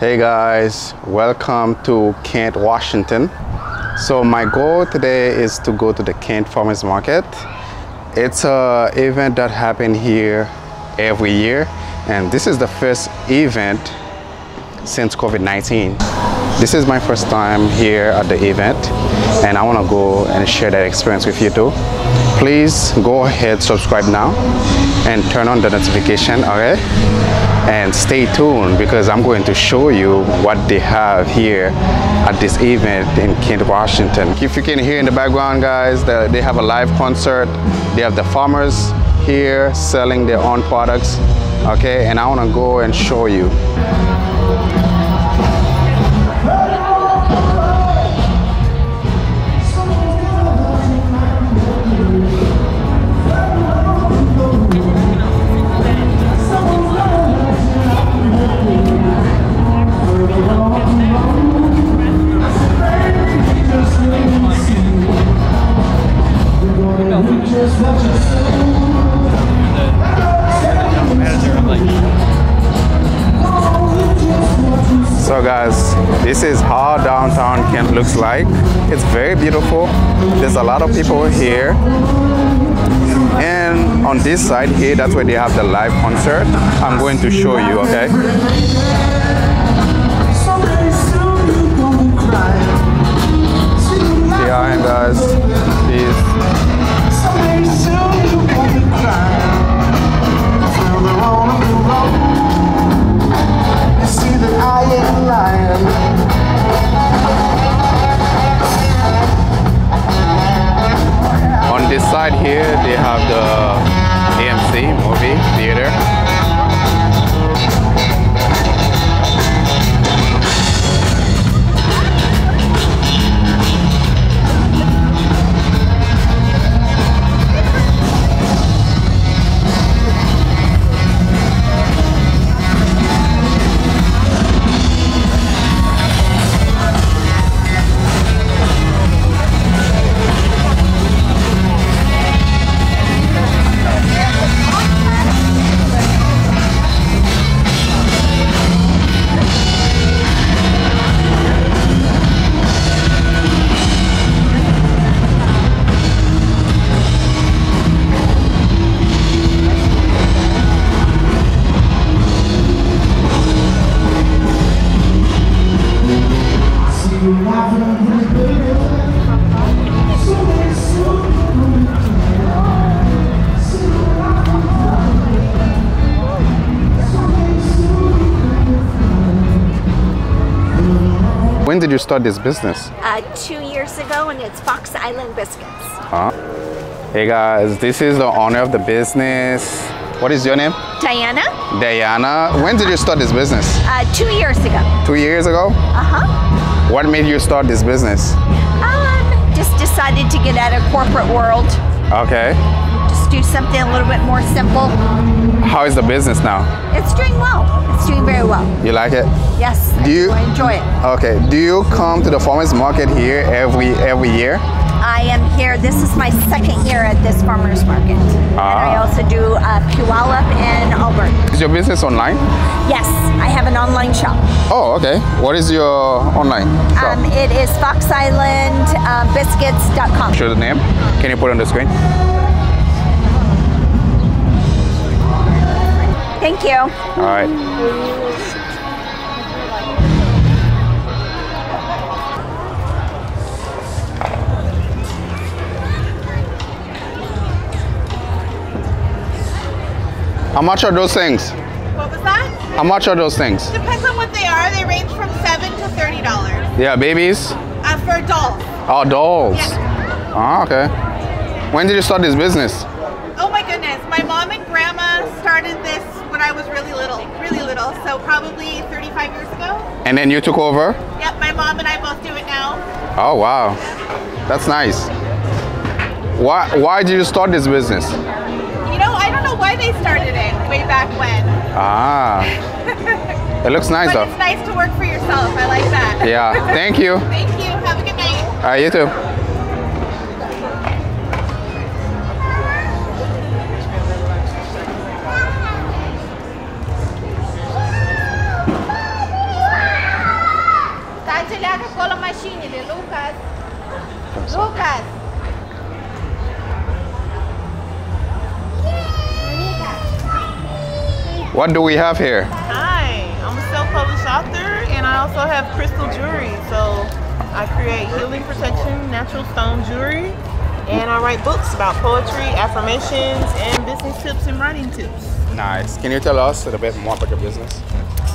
Hey guys, welcome to Kent, Washington. So my goal today is to go to the Kent Farmers Market. It's an event that happens here every year, and this is the first event since COVID-19. This is my first time here at the event, and I want to go and share that experience with you too. Please go ahead, subscribe now, and turn on the notification, okay? And stay tuned, because I'm going to show you what they have here at this event in Kent, Washington. If you can hear in the background, guys, they have a live concert. They have the farmers here selling their own products, okay? And I want to go and show you. So guys, this is how downtown Kent looks like. It's very beautiful. There's a lot of people here, and on this side here, that's where they have the live concert. I'm going to show you, okay? Behind us is on this side here, they have the AMC movie theater. When did you start this business? 2 years ago, and it's Fox Island Biscuits. Huh? Hey guys, this is the owner of the business. What is your name? Diana. Diana, when did you start this business? 2 years ago. 2 years ago? Uh-huh. What made you start this business? Just decided to get out of corporate world. Okay. Just do something a little bit more simple. How is the business now? It's doing well. It's doing very well. You like it? Yes. I enjoy it. Okay. Do you come to the farmers market here every year? I am here. This is my second year at this farmers market. And I also do Puyallup and Auburn. Is your business online? Yes, I have an online shop. Oh, okay. What is your online shop? It is foxislandbiscuits.com. Show the name. Can you put it on the screen? Thank you. All right. How much are those things? What was that? How much are those things? Depends on what they are. They range from $7 to $30. Yeah, babies? For adults. Oh, adults. Yeah. Oh, okay. When did you start this business? Oh my goodness. My mom and grandma started this when I was really little, so probably 35 years ago. And then you took over? Yep, my mom and I both do it now. Oh wow, that's nice. Why did you start this business? You know, I don't know why they started it way back when. It looks nice though. It's nice to work for yourself, I like that. Yeah, thank you. Thank you, have a good night. All right, you too. machine, Lucas. Lucas. What do we have here? Hi, I'm a self-published author, and I also have crystal jewelry. So I create healing protection, natural stone jewelry, and I write books about poetry, affirmations, and business tips and writing tips. Nice. Can you tell us a little bit more about your business?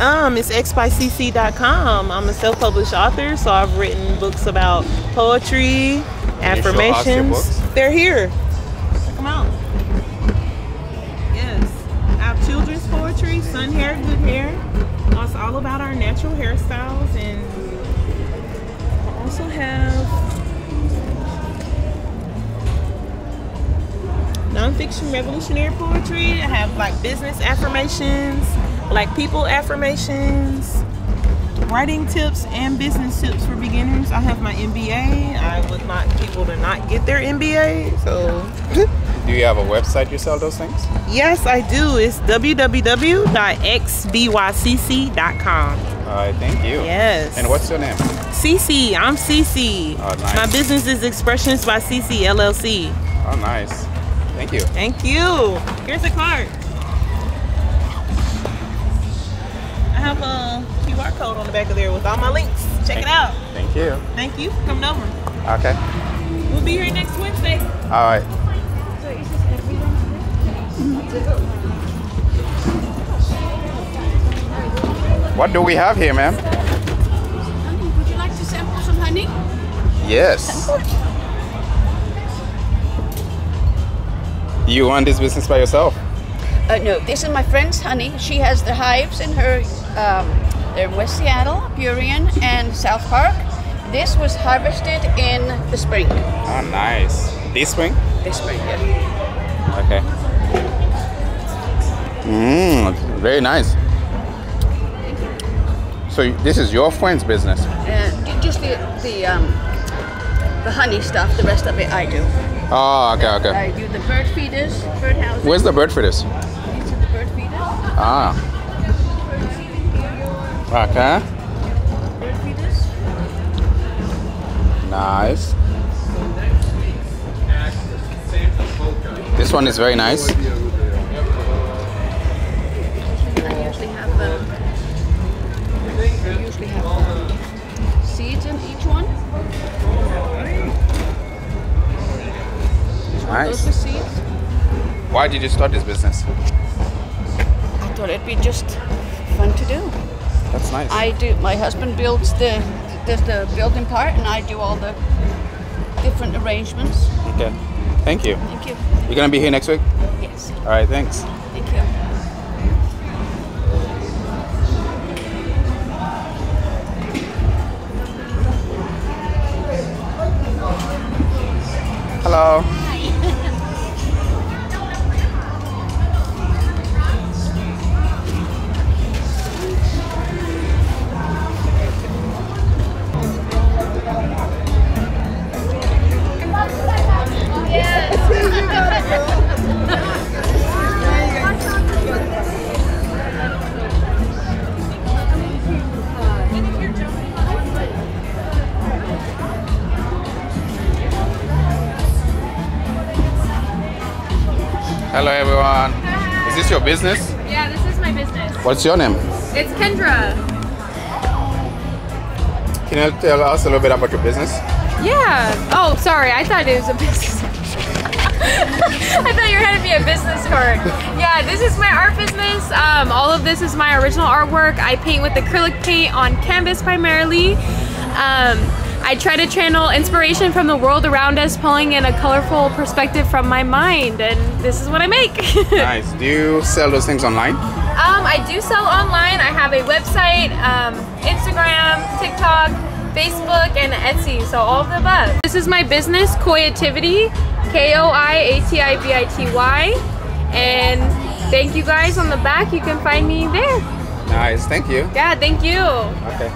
It's xbycc.com. I'm a self-published author, so I've written books about poetry, affirmations. They're here. Check them out. Yes. I have children's poetry, sun hair, good hair. It's all about our natural hairstyles, and I also have nonfiction revolutionary poetry. I have like business affirmations, like people affirmations, writing tips, and business tips for beginners. I have my MBA. I would like people to not get their MBA. So, do you have a website you sell those things? Yes, I do. It's www.xbycc.com. All right, thank you. Yes. And what's your name? CC. I'm CC. Oh, nice. My business is Expressions by CC LLC. Oh, nice. Thank you. Thank you. Here's a card. I have a QR code on the back of there with all my links. Check it out. Thank you. Thank you for coming over. Okay. We'll be here next Wednesday. All right. So is this every Wednesday? What do we have here, ma'am? Honey, would you like to sample some honey? Yes. You run this business by yourself? No, this is my friend's honey. She has the hives in her, they're in West Seattle, Burien, and South Park. This was harvested in the spring. Oh, nice. This spring? This spring, yeah. Okay. Mmm, very nice. Thank you. So this is your friend's business? Just the honey stuff, the rest of it I do. Oh, okay, okay. I do the bird feeders, bird houses. Where's the bird feeders? These are the bird feeders. Ah. Okay. Bird feeders. Nice. This one is very nice. I usually have seeds in each one. Nice. Why did you start this business? I thought it'd be just fun to do. That's nice. I do. My husband builds the building part, and I do all the different arrangements. Okay. Thank you. Thank you. You're gonna be here next week? Yes. All right. Thanks. Thank you. Hello. Hello everyone. Hi. Is this your business? Yeah, this is my business. What's your name? It's Kendra. Can you tell us a little bit about your business? Yeah. Oh, sorry. I thought it was a business. I thought you were going to be a business card. Yeah, this is my art business. All of this is my original artwork. I paint with acrylic paint on canvas primarily. I try to channel inspiration from the world around us, pulling in a colorful perspective from my mind, and this is what I make. Nice. Do you sell those things online? I do sell online. I have a website, Instagram, TikTok, Facebook, and Etsy, so all of the above. This is my business, Koiativity, Koiativity, and thank you guys on the back. You can find me there. Nice. Thank you. Yeah, thank you. Okay.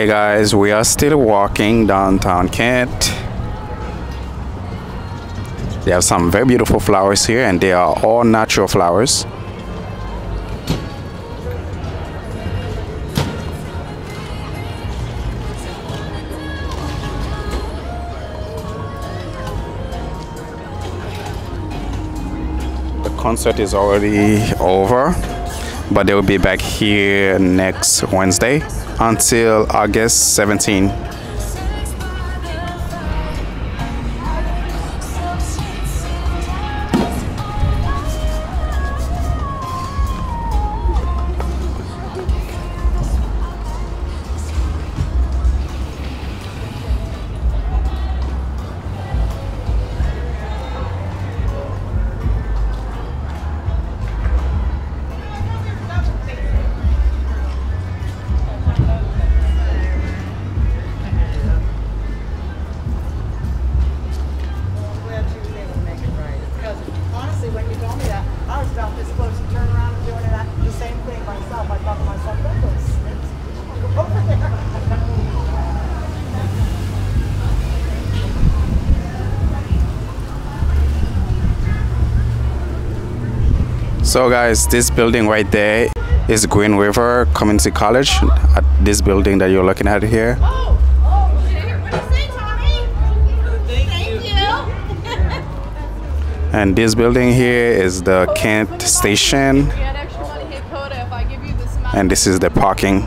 Hey guys, we are still walking downtown Kent. They have some very beautiful flowers here, and they are all natural flowers. The concert is already over, but they will be back here next Wednesday until August 17. So guys, this building right there is Green River Community College, at this building that you're looking at here. Oh, here. What do you say, Tommy? Thank you. And this building here is the Kent Station. And this is the parking.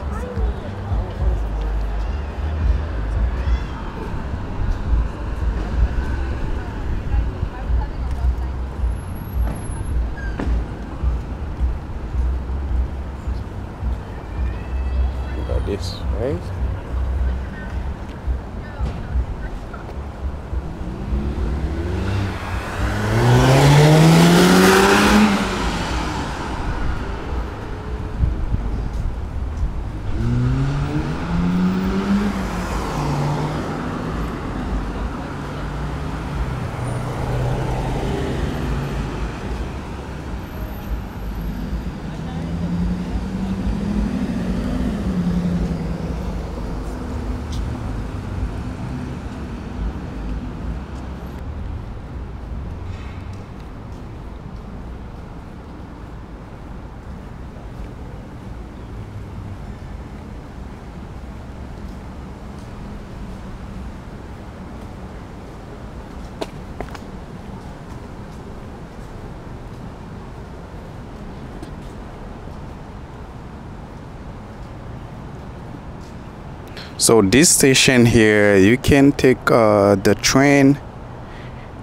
So this station here, you can take the train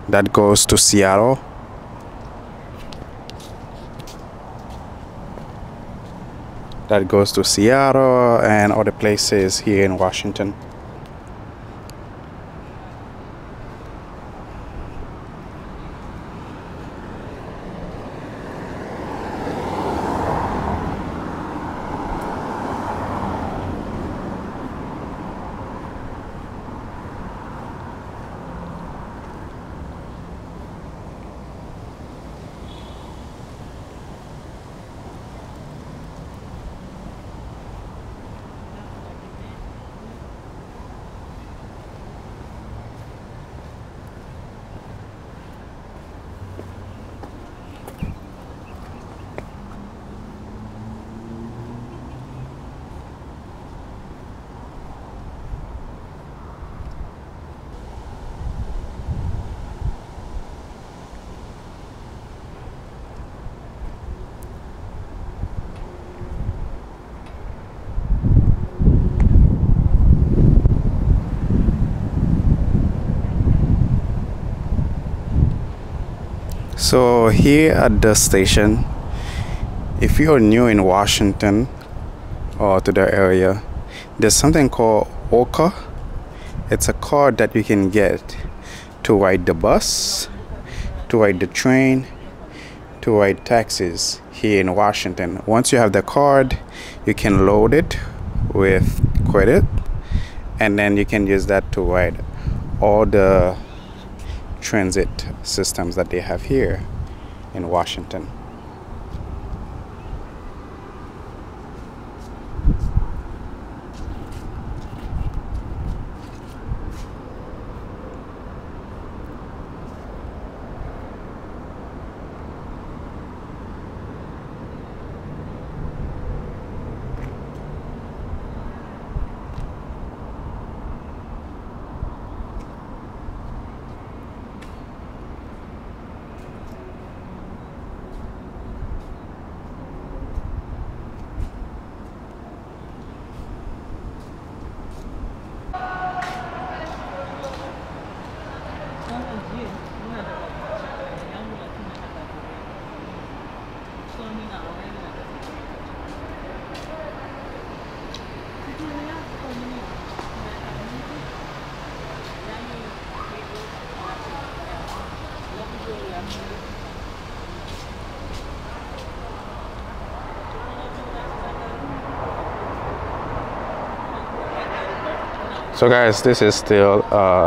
that goes to Seattle. That goes to Seattle and other places here in Washington. So here at the station, if you're new in Washington or to the area, there's something called Orca. It's a card that you can get to ride the bus, to ride the train, to ride taxis here in Washington. Once you have the card, you can load it with credit, and then you can use that to ride all the transit systems that they have here in Washington. So guys, this is still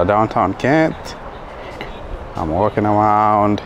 downtown Kent. I'm walking around.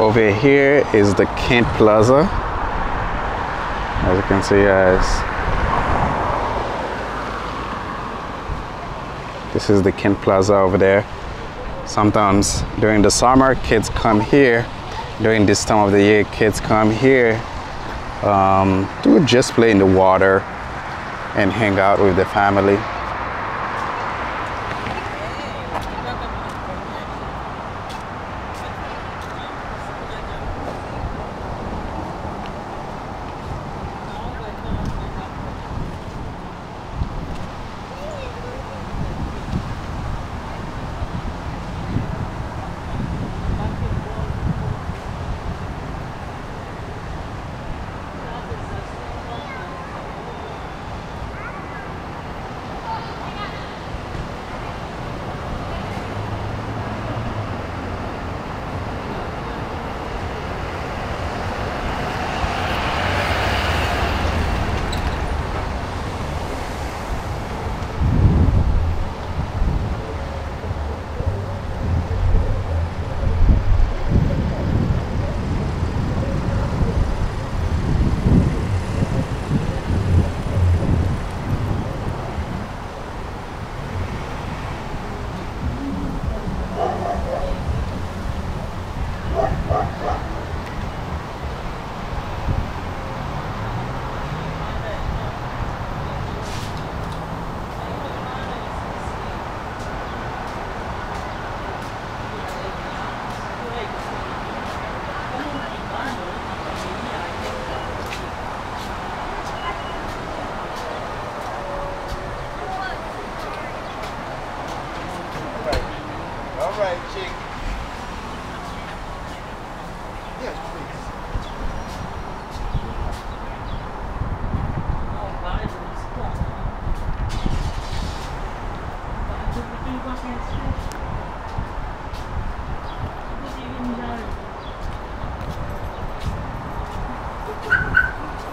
Over here is the Kent Plaza, as you can see guys. This is the Kent Plaza over there. Sometimes during the summer kids come here, during this time of the year kids come here to just play in the water and hang out with the family.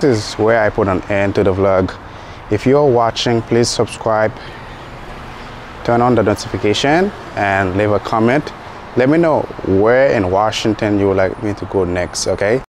This is where I put an end to the vlog. If you're watching, please subscribe, turn on the notification, and leave a comment. Let me know where in Washington you would like me to go next, okay?